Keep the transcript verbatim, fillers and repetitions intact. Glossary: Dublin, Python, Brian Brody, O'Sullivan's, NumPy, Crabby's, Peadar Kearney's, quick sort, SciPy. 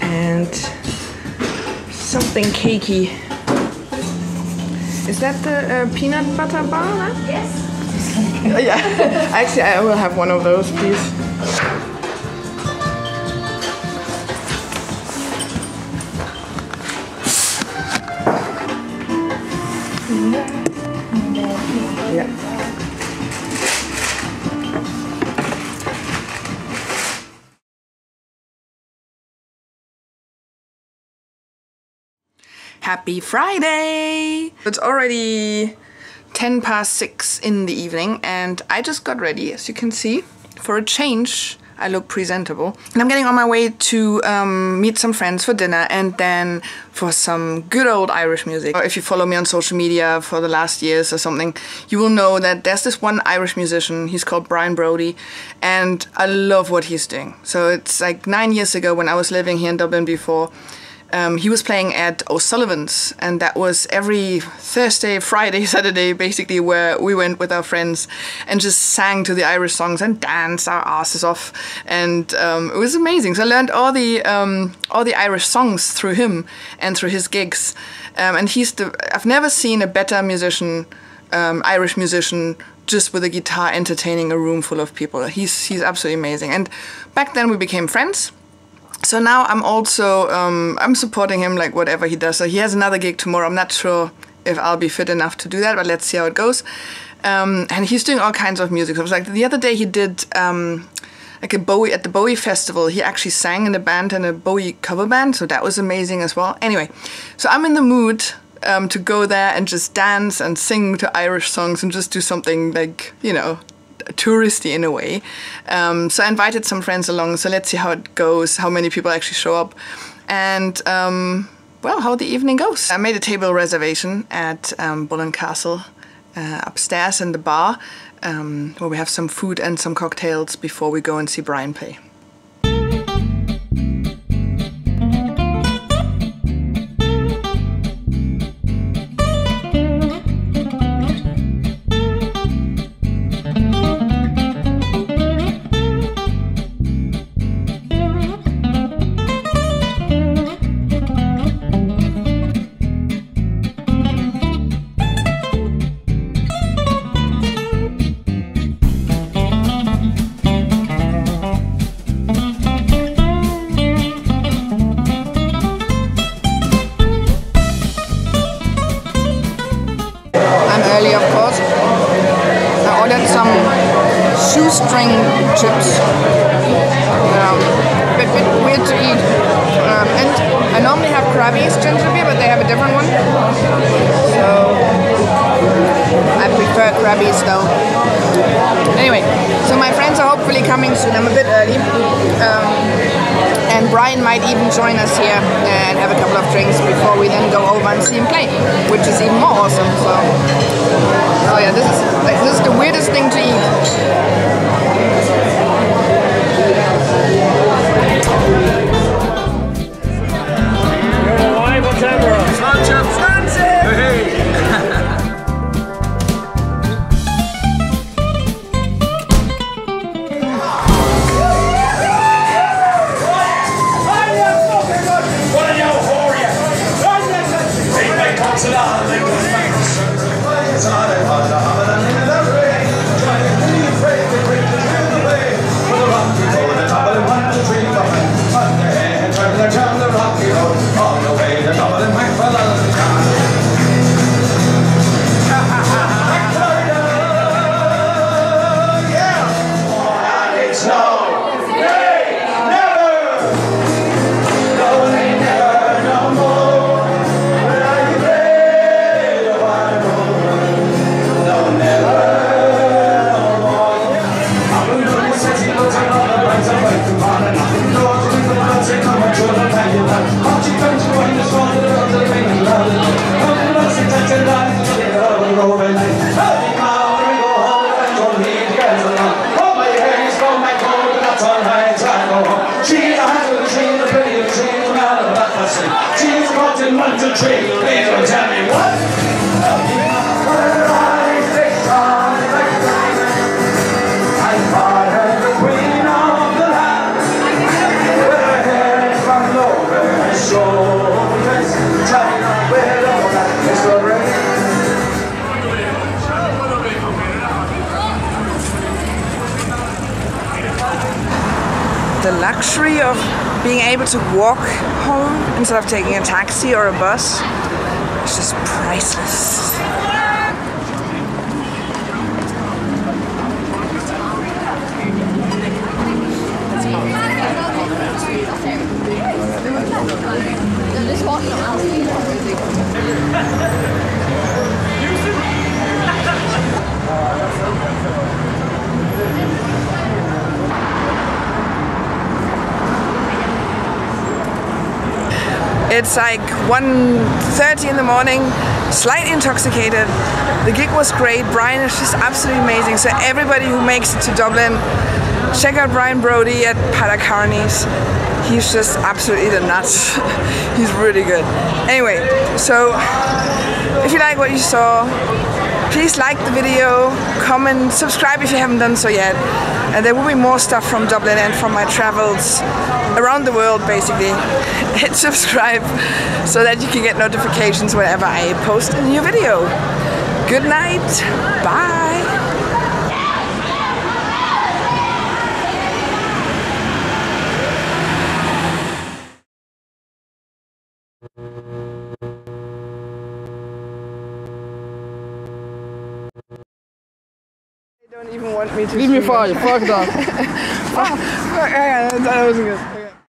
and something cakey. Is that the uh, peanut butter bar? Huh? Yes. Yeah, actually I will have one of those, please. Happy Friday! It's already ten past six in the evening and I just got ready, as you can see. For a change, I look presentable. And I'm getting on my way to um, meet some friends for dinner and then for some good old Irish music. If you follow me on social media for the last years or something, you will know that there's this one Irish musician, he's called Brian Brody, and I love what he's doing. So it's like nine years ago when I was living here in Dublin before, Um, he was playing at O'Sullivan's, and that was every Thursday, Friday, Saturday, basically, where we went with our friends and just sang to the Irish songs and danced our asses off, and um, it was amazing. So I learned all the um, all the Irish songs through him and through his gigs, um, and he's the I've never seen a better musician, um, Irish musician, just with a guitar entertaining a room full of people. He's he's absolutely amazing, and back then we became friends. So now I'm also, um, I'm supporting him, like whatever he does. So he has another gig tomorrow. I'm not sure if I'll be fit enough to do that, but let's see how it goes. Um, and he's doing all kinds of music. So I was like, the other day he did um, like a Bowie, at the Bowie festival, he actually sang in a band and a Bowie cover band. So that was amazing as well. Anyway, so I'm in the mood um, to go there and just dance and sing to Irish songs and just do something like, you know, touristy in a way. Um, so I invited some friends along, so let's see how it goes, how many people actually show up, and um, well, how the evening goes. I made a table reservation at um, Dublin Castle uh, upstairs in the bar, um, where we have some food and some cocktails before we go and see Brian play. Shoestring chips. Um, a bit, bit weird to eat. Um, and I normally have Crabby's ginger beer, but they have a different one. So I prefer Crabby's though. Anyway, so my friends are hopefully coming soon. I'm a bit early. Um, and Brian might even join us here and have a couple of drinks before we then go over and see him play, which is even more awesome. So, oh yeah, this is, like, this is the weirdest thing to eat. the luxury of being able to walk home instead of taking a taxi or a bus. It's just priceless. It's like one thirty in the morning, slightly intoxicated. The gig was great. Brian is just absolutely amazing. So everybody who makes it to Dublin, check out Brian Brody at Peadar Kearney's. He's just absolutely the nuts. He's really good. Anyway, so if you like what you saw, please like the video, comment, subscribe if you haven't done so yet. And there will be more stuff from Dublin and from my travels around the world, basically. Hit subscribe so that you can get notifications whenever I post a new video. Good night. Bye. Don't even want me to. Leave me fire, fuck that. Oh, fuck, I thought that wasn't good.